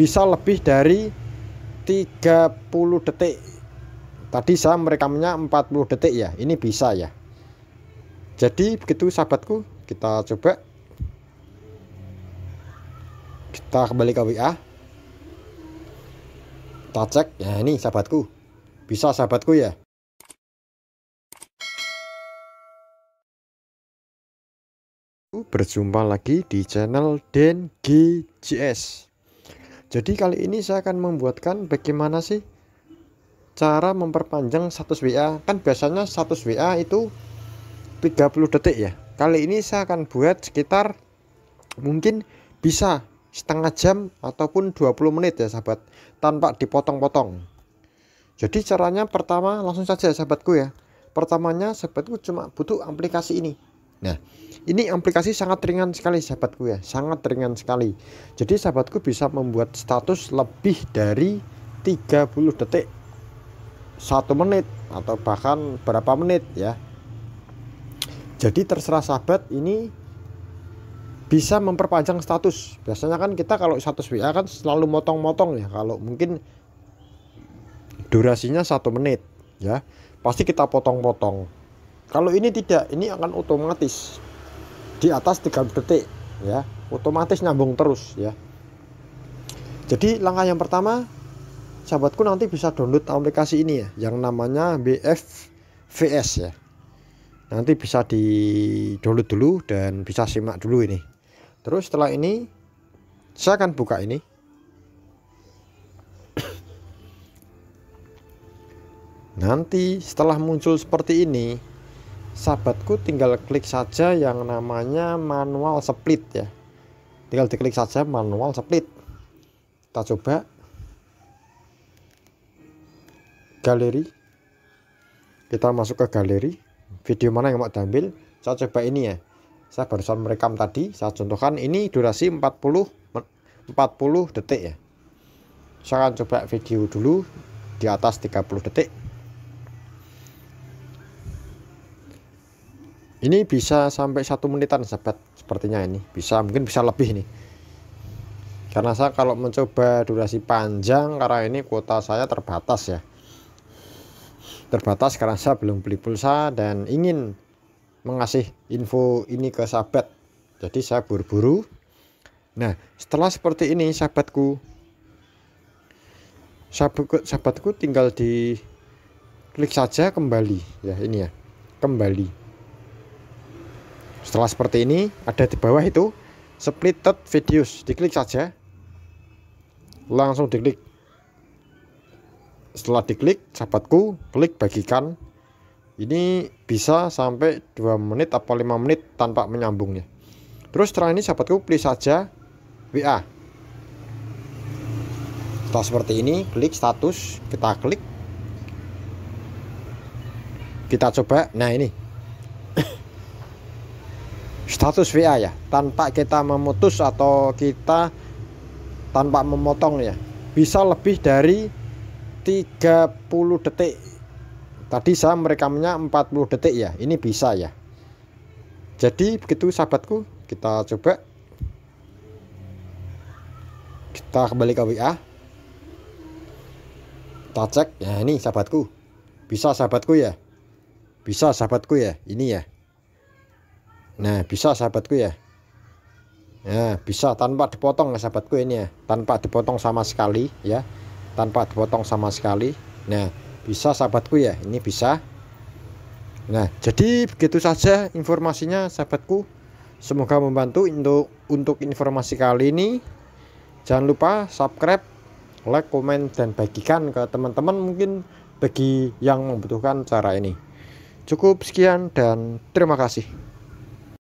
bisa lebih dari 30 detik. Tadi saya merekamnya 40 detik ya, ini bisa ya. Jadi begitu sahabatku, kita coba. Kita kembali ke WA. Kita cek. Nah, ini sahabatku. Bisa sahabatku ya. Berjumpa lagi di channel Den GJS. Jadi kali ini saya akan membuatkan bagaimana sih cara memperpanjang status WA. Kan biasanya status WA itu 30 detik ya. Kali ini saya akan buat sekitar mungkin bisa setengah jam ataupun 20 menit ya sahabat, tanpa dipotong-potong. Jadi caranya pertama langsung saja sahabatku ya. Pertamanya sahabatku cuma butuh aplikasi ini. Nah, ini aplikasi sangat ringan sekali sahabatku ya, sangat ringan sekali. Jadi sahabatku bisa membuat status lebih dari 30 detik, 1 menit, atau bahkan berapa menit ya. Jadi terserah sahabat, ini bisa memperpanjang status. Biasanya kan kita kalau status WA kan selalu motong-motong ya. Kalau mungkin durasinya 1 menit ya, pasti kita potong-potong. Kalau ini tidak, ini akan otomatis di atas 30 detik ya, otomatis nyambung terus ya. Jadi langkah yang pertama sahabatku nanti bisa download aplikasi ini ya, yang namanya BF VS ya. Nanti bisa di download dulu dan bisa simak dulu ini. Terus setelah ini saya akan buka ini. Nanti setelah muncul seperti ini sahabatku tinggal klik saja yang namanya manual split ya. Tinggal diklik saja manual split. Kita coba galeri. Kita masuk ke galeri. Video mana yang mau diambil? Saya coba ini ya. Saya barusan merekam tadi. Saya contohkan ini durasi 40 detik ya. Saya akan coba video dulu di atas 30 detik. Ini bisa sampai 1 menitan sahabat. Sepertinya ini bisa, mungkin bisa lebih nih. Karena saya kalau mencoba durasi panjang, karena ini kuota saya terbatas ya. Terbatas karena saya belum beli pulsa dan ingin mengasih info ini ke sahabat. Jadi saya buru-buru. Nah, setelah seperti ini sahabatku tinggal di klik saja kembali ya, ini ya, kembali. Setelah seperti ini ada di bawah itu splitted videos, diklik saja, langsung diklik. Setelah diklik sahabatku, klik bagikan. Ini bisa sampai 2 menit atau 5 menit tanpa menyambungnya. Terus setelah ini sahabatku pilih saja WA. Setelah seperti ini klik status, kita klik. Kita coba. Nah, ini status WA ya, tanpa kita memutus atau kita tanpa memotong ya. Bisa lebih dari 30 detik. Tadi saya merekamnya 40 detik ya, ini bisa ya. Jadi begitu sahabatku, kita coba. Kita kembali ke WA. Kita cek. Nah, ini sahabatku. Bisa sahabatku ya. Bisa sahabatku ya, ini ya. Nah, bisa sahabatku ya. Nah, bisa tanpa dipotong sahabatku ini ya, tanpa dipotong sama sekali ya. Tanpa dipotong sama sekali. Nah, bisa sahabatku ya, ini bisa. Nah, jadi begitu saja informasinya sahabatku. Semoga membantu untuk informasi kali ini. Jangan lupa subscribe, like, komen, dan bagikan ke teman-teman mungkin bagi yang membutuhkan cara ini. Cukup sekian dan terima kasih.